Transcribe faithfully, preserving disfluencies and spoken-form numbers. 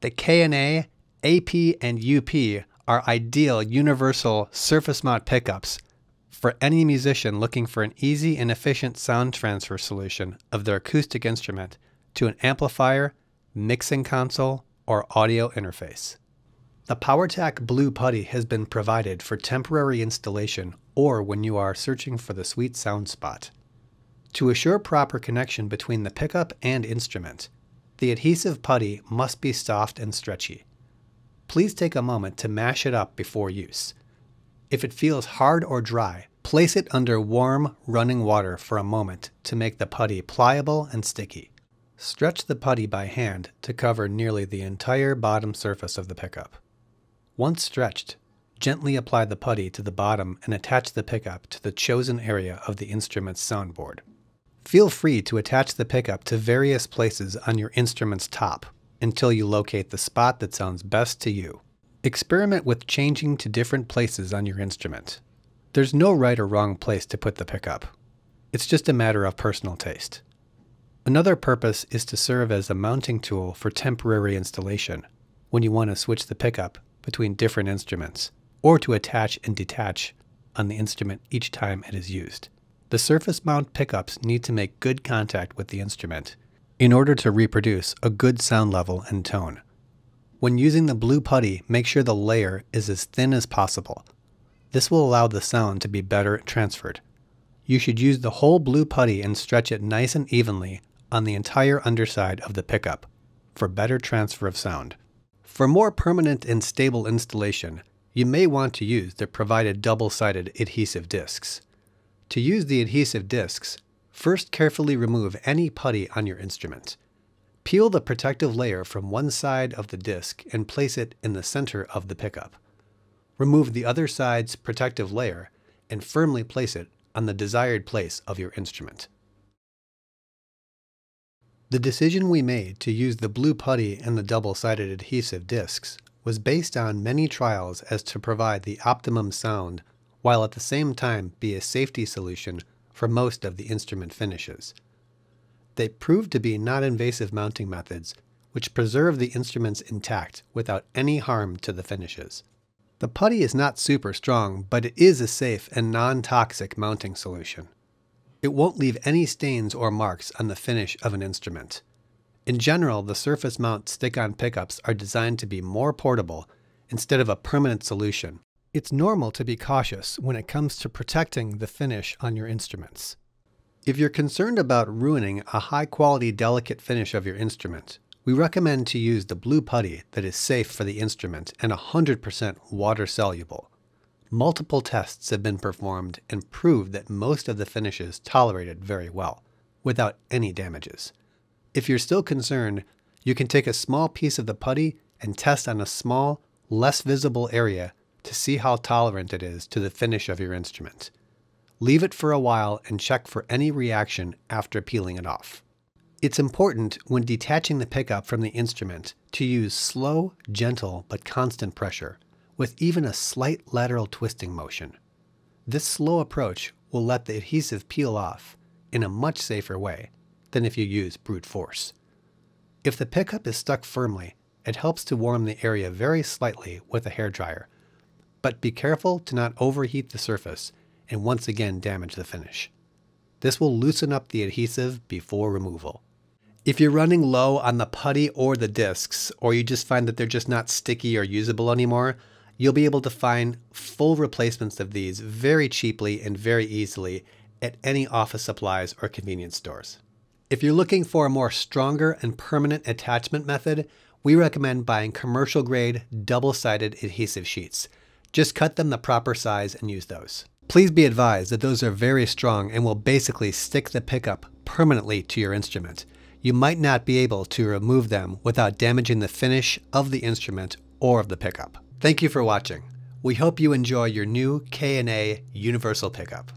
The K N A, A P, and U P are ideal universal surface mount pickups for any musician looking for an easy and efficient sound transfer solution of their acoustic instrument to an amplifier, mixing console, or audio interface. The PowerTac Blue Putty has been provided for temporary installation or when you are searching for the sweet sound spot. To assure proper connection between the pickup and instrument, the adhesive putty must be soft and stretchy. Please take a moment to mash it up before use. If it feels hard or dry, place it under warm, running water for a moment to make the putty pliable and sticky. Stretch the putty by hand to cover nearly the entire bottom surface of the pickup. Once stretched, gently apply the putty to the bottom and attach the pickup to the chosen area of the instrument's soundboard. Feel free to attach the pickup to various places on your instrument's top until you locate the spot that sounds best to you. Experiment with changing to different places on your instrument. There's no right or wrong place to put the pickup. It's just a matter of personal taste. Another purpose is to serve as a mounting tool for temporary installation when you want to switch the pickup between different instruments or to attach and detach on the instrument each time it is used. The surface mount pickups need to make good contact with the instrument in order to reproduce a good sound level and tone. When using the blue putty, make sure the layer is as thin as possible. This will allow the sound to be better transferred. You should use the whole blue putty and stretch it nice and evenly on the entire underside of the pickup for better transfer of sound. For more permanent and stable installation, you may want to use the provided double-sided adhesive discs. To use the adhesive discs, first carefully remove any putty on your instrument. Peel the protective layer from one side of the disc and place it in the center of the pickup. Remove the other side's protective layer and firmly place it on the desired place of your instrument. The decision we made to use the blue putty and the double-sided adhesive discs was based on many trials as to provide the optimum sound while at the same time be a safety solution for most of the instrument finishes. They proved to be non-invasive mounting methods which preserve the instruments intact without any harm to the finishes. The putty is not super strong, but it is a safe and non-toxic mounting solution. It won't leave any stains or marks on the finish of an instrument. In general, the surface mount stick-on pickups are designed to be more portable instead of a permanent solution. It's normal to be cautious when it comes to protecting the finish on your instruments. If you're concerned about ruining a high-quality, delicate finish of your instrument, we recommend to use the blue putty that is safe for the instrument and one hundred percent water-soluble. Multiple tests have been performed and proved that most of the finish is tolerated very well, without any damages. If you're still concerned, you can take a small piece of the putty and test on a small, less visible area to see how tolerant it is to the finish of your instrument. Leave it for a while and check for any reaction after peeling it off. It's important when detaching the pickup from the instrument to use slow, gentle, but constant pressure with even a slight lateral twisting motion. This slow approach will let the adhesive peel off in a much safer way than if you use brute force. If the pickup is stuck firmly, it helps to warm the area very slightly with a hairdryer, but be careful to not overheat the surface and once again damage the finish. This will loosen up the adhesive before removal. If you're running low on the putty or the discs, or you just find that they're just not sticky or usable anymore, you'll be able to find full replacements of these very cheaply and very easily at any office supplies or convenience stores. If you're looking for a more stronger and permanent attachment method, we recommend buying commercial grade double-sided adhesive sheets. Just cut them the proper size and use those. Please be advised that those are very strong and will basically stick the pickup permanently to your instrument. You might not be able to remove them without damaging the finish of the instrument or of the pickup. Thank you for watching. We hope you enjoy your new K N A Universal Pickup.